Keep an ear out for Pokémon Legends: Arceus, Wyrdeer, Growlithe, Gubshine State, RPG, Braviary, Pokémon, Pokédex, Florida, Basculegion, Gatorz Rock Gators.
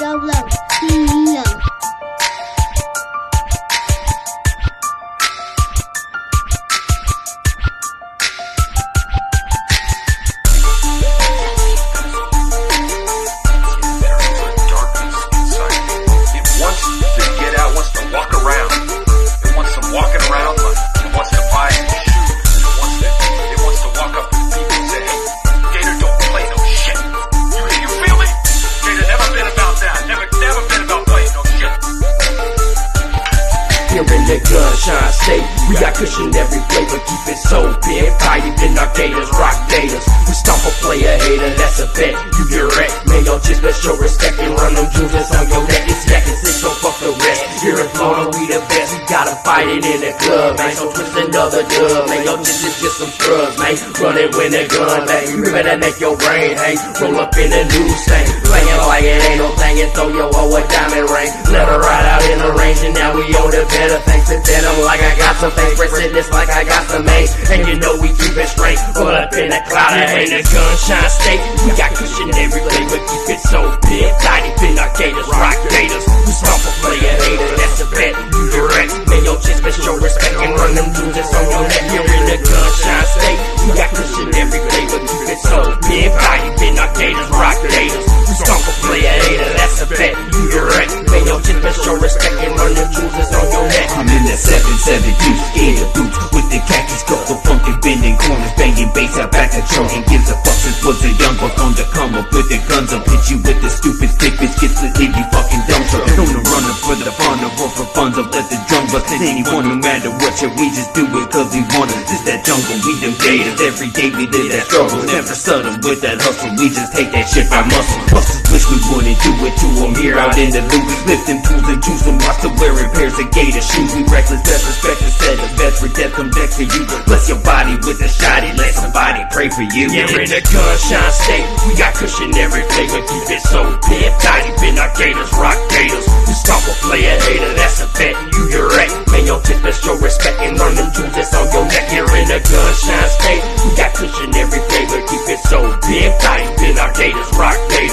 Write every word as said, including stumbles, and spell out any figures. love, love, mm, love. Here in the Gubshine State, we got cushion every flavor, keep it so big, tighter than our gators, rock gators. We stomp a player hater, that's a bet, you direct. Man, y'all just best show respect and run them jewels on your neck. It's back and six, so fuck the rest. Here in Florida, we the best, we gotta fight it in the club, man. So twist another dub, man, y'all just is just some scrubs, man. Run it with a gun, man, you better make your brain, hey. Roll up in a new thing, playing like it ain't no thing, and throw your old a diamond ring. Let her ride out in the range, and now we on the best. Thanks to them like I got some things, pressing this like I got some mace. And you know we keep it straight, roll up in a cloud. It ain't a Gubshine State, we got cushion every day, but keep it so big, tight in our gators, rock gators. You stomp a player hater, that's a bet, you direct. Man, your chest best show respect and run them losers on your neck. You're in a Gubshine State, we got cushion every day, but keep it so big, tight in our gators, rock gators. You stomp a player hater, that's a bet, you direct. Man, your chest best show respect and run them losers on your neck. I'm in that seven seven juice, in the boots with the khakis, couple funky bending corners, banging bass out back at Trojan. Gives a fuck since was a young buck on the come up with the guns up, hit you with the stupid stick, bitch gets to leave you fucking dumb. So don't run up for the fun of or for funds up, let the drum bust in anyone, no matter what shit, we just do it cause we want it. Just that jungle, we them gators, every day we live that struggle, never subtle with that hustle, we just take that shit by muscle. Busters wish we wouldn't do it to them here out in the Louis, lifting tools and juice them, watch the wearing pairs of gators. Shoes, we reckless, disrespect instead of best for death, come back to you. Bless your body with a shotty, let somebody pray for you. Yeah, in the Gubshine State, we got cushion every flavor, keep it so big, tight, been our gators, rock gators. You stop a player hater, that's a bet, you direct. Man, your tips best show respect and learn them jewels that's on your neck. Here in the Gubshine State, we got cushion every flavor, keep it so big, tight, been our gators, rock gators.